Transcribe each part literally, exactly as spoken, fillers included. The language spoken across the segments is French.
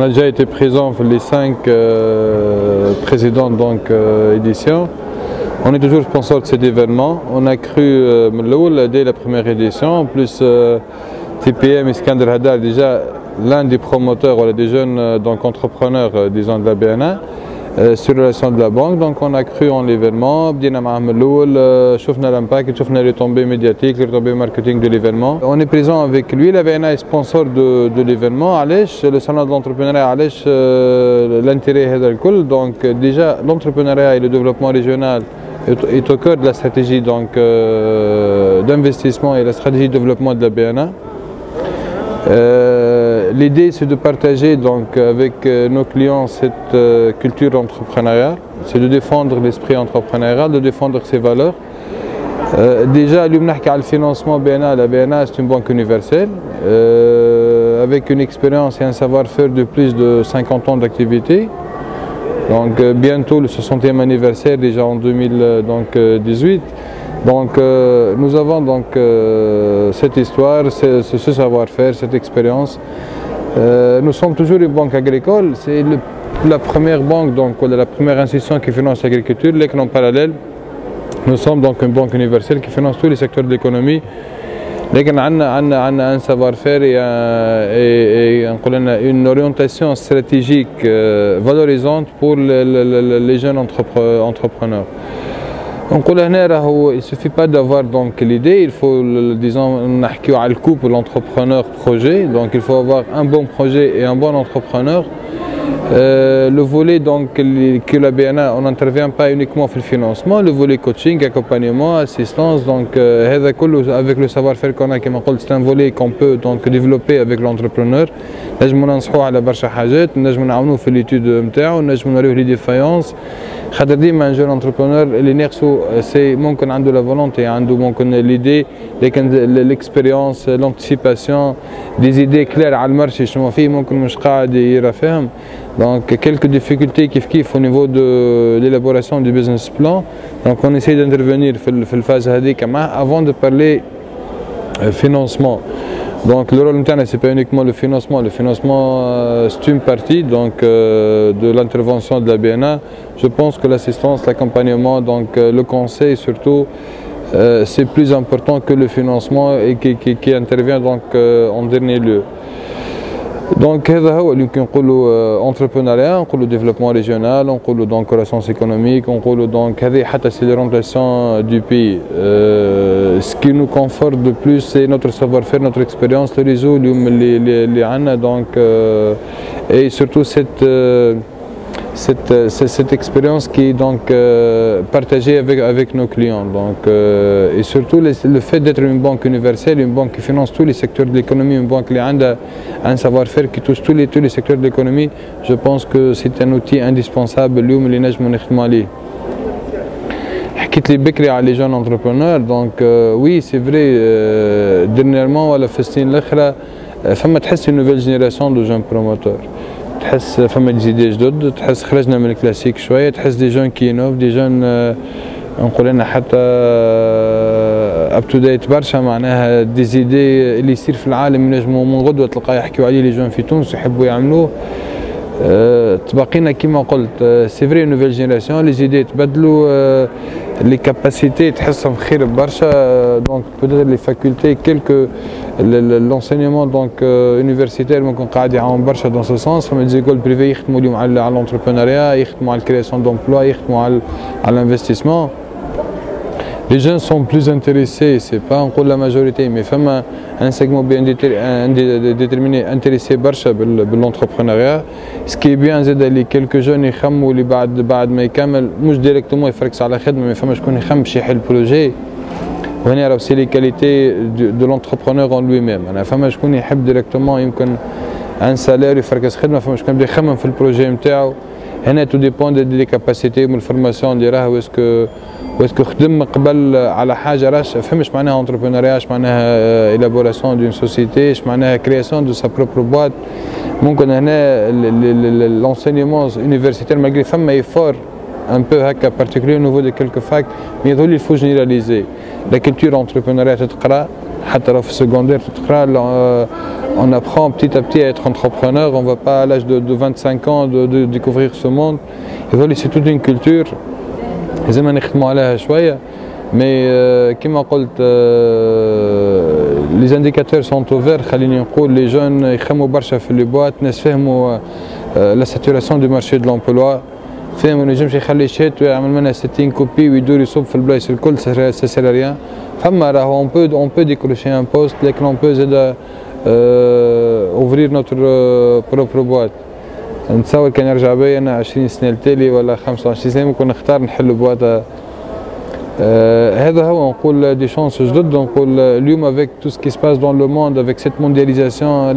On a déjà été présent pour les cinq euh, précédentes donc, euh, éditions. On est toujours sponsor de cet événement. On a cru euh, dès la première édition. En plus, euh, T P M Iskander Haddad est déjà l'un des promoteurs, voilà, des jeunes euh, donc, entrepreneurs euh, disons, de la B N A. Euh, sur la relation de la banque, donc on a cru en l'événement. Bdina معهم الأول, شفنا l'impact, شفنا les retombées médiatiques, les retombées marketing de l'événement. On est présent avec lui. La B N A est sponsor de, de l'événement. علاش le salon de l'entrepreneuriat, علاش l'intérêt هذا الكل. Donc déjà l'entrepreneuriat et le développement régional est, est au cœur de la stratégie donc euh, d'investissement et la stratégie de développement de la B N A. Euh, L'idée c'est de partager donc, avec euh, nos clients cette euh, culture entrepreneuriale, c'est de défendre l'esprit entrepreneurial, de défendre ses valeurs. Euh, déjà, le financement B N A, la B N A c'est une banque universelle, euh, avec une expérience et un savoir-faire de plus de cinquante ans d'activité. Donc euh, bientôt le soixantième anniversaire, déjà en deux mille dix-huit. Donc euh, nous avons donc euh, cette histoire, ce, ce savoir-faire, cette expérience. Euh, nous sommes toujours une banque agricole, c'est la première banque, donc la première institution qui finance l'agriculture, et en parallèle, nous sommes donc une banque universelle qui finance tous les secteurs de l'économie. Mais nous avons un savoir-faire et, un, et, et un, une orientation stratégique euh, valorisante pour le, le, le, les jeunes entrepre, entrepreneurs. Donc, il ne suffit pas d'avoir l'idée, il faut, disons, on a le coup pour l'entrepreneur projet, donc il faut avoir un bon projet et un bon entrepreneur. Euh, le volet donc, que la B N A, on n'intervient pas uniquement sur le financement, le volet coaching, accompagnement, assistance, donc euh, avec le savoir-faire qu'on a, c'est un volet qu'on peut donc, développer avec l'entrepreneur. Nous avons à la barcha hajat, nous avons fait l'étude M T A O, nous avons les défaillances. Un jeune entrepreneur, les nerfs, c'est qu'il a de la volonté, il a l'idée, l'expérience, l'anticipation, des idées claires à le marché, donc quelques difficultés kif kif au niveau de l'élaboration du business plan. Donc on essaie d'intervenir dans la phase avant de parler financement. Donc le rôle interne c'est pas uniquement le financement, le financement euh, c'est une partie donc, euh, de l'intervention de la B N A. Je pense que l'assistance, l'accompagnement, donc euh, le conseil surtout, euh, c'est plus important que le financement et qui, qui, qui intervient donc, euh, en dernier lieu. Donc هذا هو اللي يمكن نقولوا entrepreneuriat, نقولوا développement régional, نقولوا donc croissance économique, نقولوا donc هذه حتى c'est l'orientation du pays. Euh, ce qui nous conforte de plus c'est notre savoir-faire, notre expérience, le réseau اللي اللي عندنا donc euh, et surtout cette euh, Cette, cette expérience qui est donc euh, partagée avec, avec nos clients. Donc, euh, et surtout les, le fait d'être une banque universelle, une banque qui finance tous les secteurs de l'économie, une banque qui a un savoir-faire qui touche tous les, tous les secteurs de l'économie, je pense que c'est un outil indispensable. Quitte les bécrés à les jeunes entrepreneurs, donc euh, oui c'est vrai, euh, dernièrement, à la Festine l'Akhra, une nouvelle génération de jeunes promoteurs. تحس فما جديد جدد، تحس خرجنا من الكلاسيك شويه، تحس دي جون كينوف، دي جون نقول لنا حتى اب تو ديت برشا، معناها دي زيدي اللي يصير في العالم ينجموا من غدوه تلقاه يحكيوا عليه لي جون في تونس يحبوا يعملوه. تبقينا كيما قلت سي فري نوفيل جينيراسيون، لي زيدي تبدلوا، لي كاباسيتي تحسهم خير برشا، دونك بوتيتر لي فاكولتي كيلكو لونسينيمون دونك يونيفرسيتير ممكن قاعد يعاون برشا دون سو سونس. فما ديزيكول بريفي يخدموا اليوم على الانتربرونيريا، يخدموا على الكرياسيون دومبلوا، يخدموا على الانفستيسمون. Les jeunes sont plus intéressés, c'est pas encore la majorité, mais femme un segment bien déterminé intéressé barcha par l'entrepreneuriat. Ce qui est bien, c'est d'aller quelques jeunes ils font ou les بعد بعد ما يكمل مش directement ils font ça à la خدمة, mais femme je connais femme chez le projet. On y a aussi les qualités de l'entrepreneur en lui-même. La femme je connais il aime directement, il peut un salaire il fait ça à la خدمة, femme je connais خمم في البروجي متاعه. هنا تو ديبوند دي كاباسيتي من الفورماسيون اللي راهو اسكو واسكو خدم قبل على حاجه راش فهمش معناها انتربرونيريا، اش معناها الابوراسيون دون سوسيتي، اش معناها كرياسيون دو سا بروبر بواط. ممكن هنا لونسينيمون يونيفرسيتير مالغري فما ايفور ان بو هكا بارتيكولير نوفو دو كيلكو فاك، مي يظل يفو جينيراليزي لا كولتور انتربرونيريا تتقرا حتى لو في السكندير تقرا on apprend petit à petit à être entrepreneur. On ne va pas à l'âge de, de vingt-cinq ans de, de découvrir ce monde. C'est toute une culture. زعما نخدموا عليها شويه. Mais euh, comme je l'ai dit, euh, les indicateurs sont ouverts. Les jeunes sont ouverts dans les boîtes, ils comprennent la saturation du marché de l'emploi. Ils comprennent que les gens qui ont fait soixante copies et ils sont dans les places, ça ne sert à rien. On peut, on peut décrocher un poste, mais on peut euh, ouvrir notre propre boîte. نتصور كان نرجع بيا أنا عشرين سنة التالي ولا خمسة وعشرين سنة ممكن نختار نحل بواطة. هذا هو نقول دي شانس جدد. نقول اليوم avec tout ce qui se passe dans le monde, avec cette mondialisation,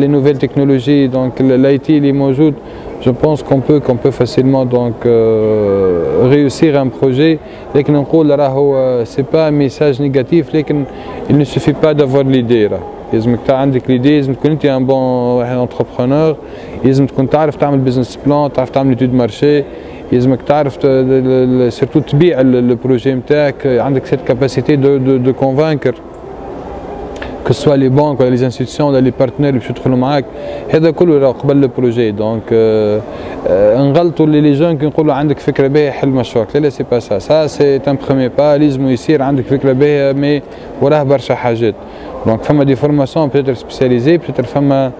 les nouvelles technologies, donc l'I T اللي موجود, je pense qu'on peut qu'on peut facilement donc réussir un projet. لكن نقول راهو c'est pas un message négatif, لكن il ne suffit pas d'avoir l'idée. لازمك عندك ليدي، لازم تكون انت ان بون واحد انتربرونور، لازم تكون تعرف تعمل بزنس بلان، تعرف تعمل ايتود مارشي، لازمك تعرف سيرتو تبيع البروجي نتاعك، عندك سيت كاباسيتي دو دو دو كونفانكر كسوا لي بانك ولا لي انستيتيسيون ولا لي بارتنير اللي باش يدخلوا معاك. هذا كله راه قبل البروجي. دونك نغلطوا لي جون كي نقولوا عندك فكره باهيه حل مشروعك، لا لا سي با سا سا سي ان بخومي با. لازم يصير عندك فكره باهيه مي وراه برشا حاجات. Donc, il y a des formations peut-être spécialisées, peut-être qu'il y a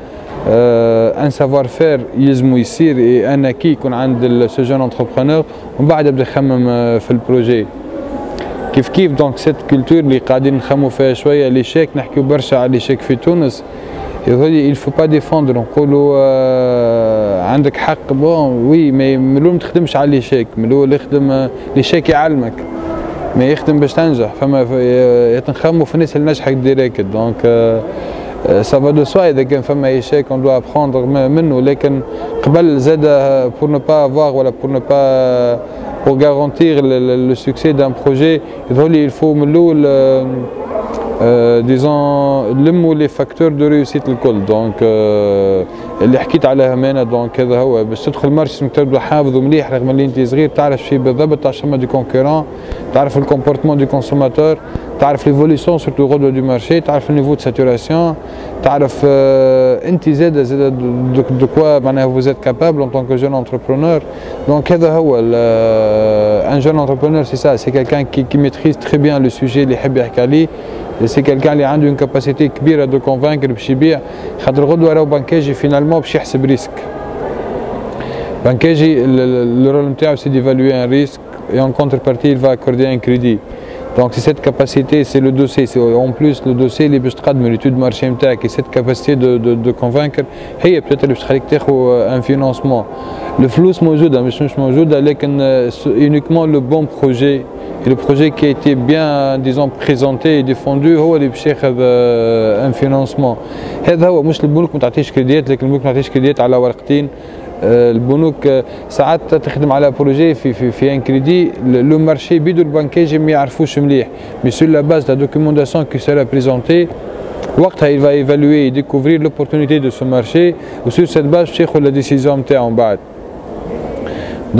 euh, un savoir-faire ici et un acquis qu'on a de ce jeune entrepreneur. On va aller dans le projet. Kif kif, donc cette culture qui est en train de faire l'échec, on parle beaucoup de l'échec en Tunis. Il ne faut pas défendre. On dit qu'on a un droit, bon, oui, mais on ne travaille pas à l'échec. L'échec est علمك. ما يخدم باش تنجح. فما يتنخموا في الناس اللي نجحت ديريكت. دونك سافا دو سوا اذا كان فما ايشيك اون دو ابخوندغ منه، لكن قبل زاد بور نو با افواغ ولا بور نو با بور غارونتيغ لو سوكسي دان بروجي يظهر لي الفو من الاول ديزون نلموا لي فاكتور دو ريوسيت الكل. دونك اللي حكيت عليهم انا. دونك هذا هو باش تدخل مارش تبدا حافظ مليح رغم اللي انت صغير، تعرف شي بالضبط، تعرف شنو دي كونكورون، تعرف الكومبورتمون دي كونسوماتور، تعرف ليفوليسيون سورتو غدوه دو مارشي، تعرف النيفو دو ساتوراسيون، تعرف انت زاده زاده دو كوا معناها فوزيت كابابل ان طونك جون انتربرونور. دونك هذا هو ان جون انتربرونور، سي سا سي كالكان كي ميتريز تري بيان لو سوجي اللي يحب يحكي عليه. C'est quelqu'un qui a une capacité grande de convaincre pour bien. Quand on regarde le banquier, finalement, il prend des risques. Le banquier, le rôle c'est d'évaluer un risque et en contrepartie, il va accorder un crédit. Donc, c'est cette capacité, c'est le dossier. En plus, le dossier, il est de l'étude de marché et cette capacité de, de, de convaincre, hey, peut-être qu'il faut un financement. Le flou est présent, mais ce n'est uniquement le bon projet. Et le projet qui a été bien, disons, présenté et défendu, c'est un financement. C'est ce que les banques ne donnent pas de crédit, mais les banques donnent des crédits à la ورقتين. Les banques, ساعات تخدم على بروجي في في في un crédit. Le marché بدون banquier, ما يعرفوش مليح. Mais sur la base de la documentation qui sera présentée, وقتها il va évaluer et découvrir l'opportunité de ce marché. Et sur cette base, il prend la décision en bas.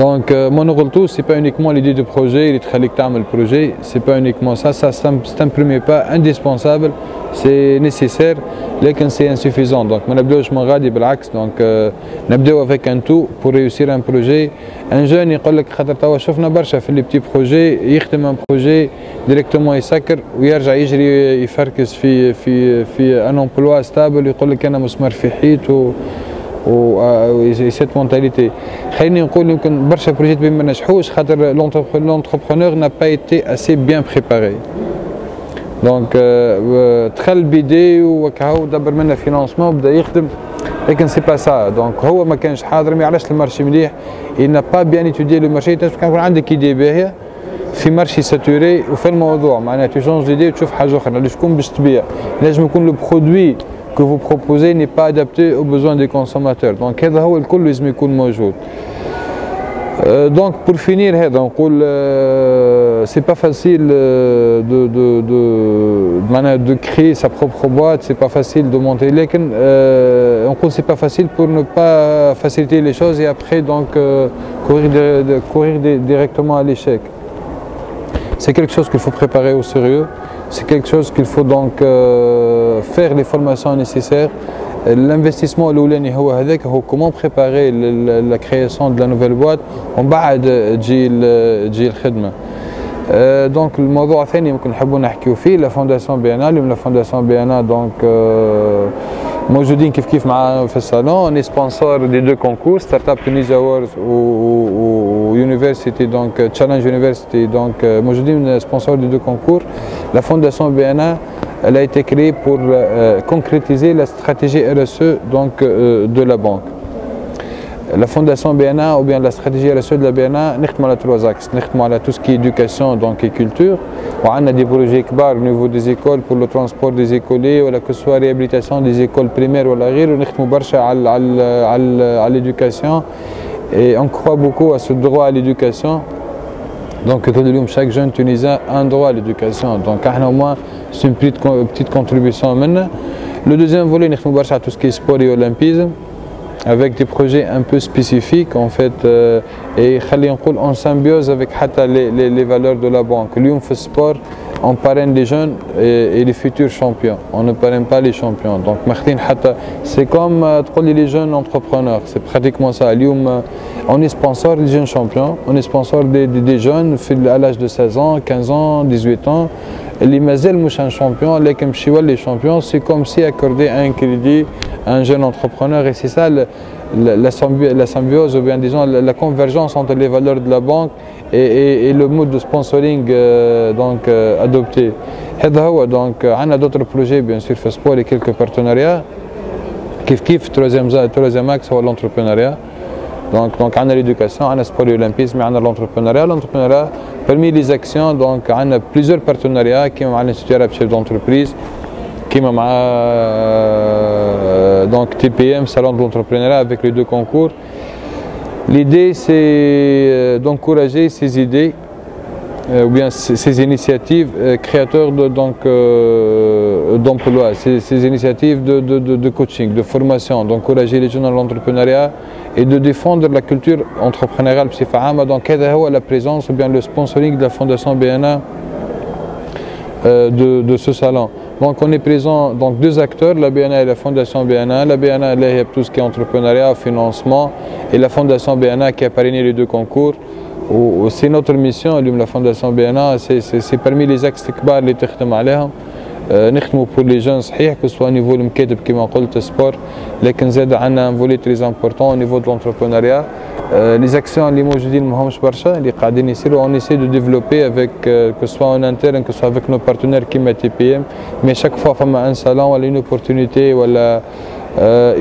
Donc, mon rôle, c'est pas uniquement l'idée de projet, il travaille avec le projet, c'est pas uniquement ça, ça c'est un premier pas indispensable, c'est nécessaire, mais c'est insuffisant. Donc, mon abdou, je m'en radi, بالعكس. Donc, n'abdou avec un tout pour réussir un projet. Un jeune, il dit que خاطر شفنا برشا في les petits projets, يخدم un projet directement يسكر ويرجع يجري يفركس في في في un emploi stable, يقول لك أنا مسمار في حيط و et cette mentalité. خليني نقول يمكن برشا بروجيات ما نجحوش خاطر l'entrepreneur n'a pas été assez bien préparé. Donc دخل بيدي وكاو دبر منها فينانسمون وبدا يخدم، لكن سي با سا. دونك هو ما كانش حاضر، ما يعرفش المارشي مليح، il n'a pas bien étudié le marché. كان يكون عندك ايدي باهيه في مارشي ساتوري وفي الموضوع، معناها تشونج ايدي وتشوف حاجه اخرى. لشكون باش تبيع؟ لازم يكون لو برودوي que vous proposez n'est pas adapté aux besoins des consommateurs. Donc, هذا هو الكل لازم يكون موجود. Donc, pour finir, هذا نقول c'est pas facile de de de de créer sa propre boîte, c'est pas facile de monter. لكن نقول c'est pas facile pour ne pas faciliter les choses et après donc courir courir directement à l'échec. C'est quelque chose qu'il faut préparer au sérieux. C'est quelque chose qu'il faut donc euh, faire les formations nécessaires. L'investissement الاولاني هو هذاك, هو comment préparer la création de la nouvelle boîte ومن بعد تجي تجي الخدمه. Donc الموضوع الثاني ممكن نحبوا نحكيوا فيه لا فونداسيون بي ان اي. اليوم لا فونداسيون بي ان اي دونك موجودين كيف كيف معنا في الصالون, لي سبونسور دي دو كونكور ستارت اب تونيزيا اووردز و يونيفرسيتي دونك تشالنج يونيفرسيتي, دونك موجودين سبونسور دي دو كونكور. لا فونداسيون بي ان اي elle a été créée pour euh, concrétiser la stratégie R S E donc, euh, de la banque. La fondation B N A ou bien la stratégie R S E de la B N A, nous avons trois axes. Nous avons tout ce qui est éducation donc, et culture. Nous avons des projets grands au niveau des écoles pour le transport des écoliers, ou la, que ce soit la réhabilitation des écoles primaires ou la guerre. Nous avons beaucoup à l'éducation et on croit beaucoup à ce droit à l'éducation. Donc chaque jeune Tunisien a un droit à l'éducation. Donc au moins c'est une petite, petite contribution maintenant. Le deuxième volet, nous avons tout ce qui est sport et olympisme, avec des projets un peu spécifiques en fait, euh, et en symbiose avec les, les, les valeurs de la banque. Lui, on fait sport, on parraine les jeunes et, et les futurs champions. On ne parraine pas les champions. Donc c'est comme euh, les jeunes entrepreneurs, c'est pratiquement ça. Lui, on est sponsor des jeunes champions, on est sponsor des, des, des jeunes à l'âge de seize ans, quinze ans, dix-huit ans. Les mazel mouchan champions, les kemchiwal les champions, c'est comme si accorder un crédit à un jeune entrepreneur. Et c'est ça la, la, la symbiose, ou bien disons la, la convergence entre les valeurs de la banque et, et, et le mode de sponsoring euh, donc, euh, adopté. Donc, on a d'autres projets, bien sûr, Fasport et quelques partenariats. Kif Kif, troisième, troisième axe, c'est l'entrepreneuriat. Donc, donc on a l'éducation, on a le sport et l'olympisme, on a l'entrepreneuriat. L'entrepreneuriat, parmi les actions, donc, on a plusieurs partenariats qui ont à l'Institut arabe chef d'entreprise, qui ont à donc, T P M, Salon de l'entrepreneuriat, avec les deux concours. L'idée, c'est d'encourager ces idées, euh, ou bien ces, ces initiatives euh, créateurs d'emplois, de, euh, ces, ces initiatives de, de, de, de coaching, de formation, d'encourager les jeunes dans l'entrepreneuriat et de défendre la culture entrepreneuriale. Donc, la présence ou bien le sponsoring de la Fondation B N A euh, de, de ce salon. Donc, on est présent, donc deux acteurs, la B N A et la Fondation B N A. La B N A, là, il y a tout ce qui est entrepreneuriat, financement, et la Fondation B N A qui a parrainé les deux concours. C'est notre mission, la Fondation B N A, c'est parmi les axes kbar les تخدم عليهم. نخدموا pour les jeunes, صحيح, que ce soit au niveau de l'mkateb, comme on dit, le sport, mais on a un volet très important au niveau de l'entrepreneuriat. Les actions, les موجودين ماهمش برشا, les قاعدين يصيروا, on essaie de développer avec, que ce soit en interne, que ce soit avec nos partenaires comme T P M, mais chaque fois qu'on a un salon, ou une opportunité, ou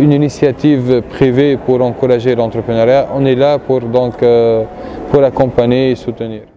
une initiative privée pour encourager l'entrepreneuriat, on est là pour donc pour accompagner et soutenir.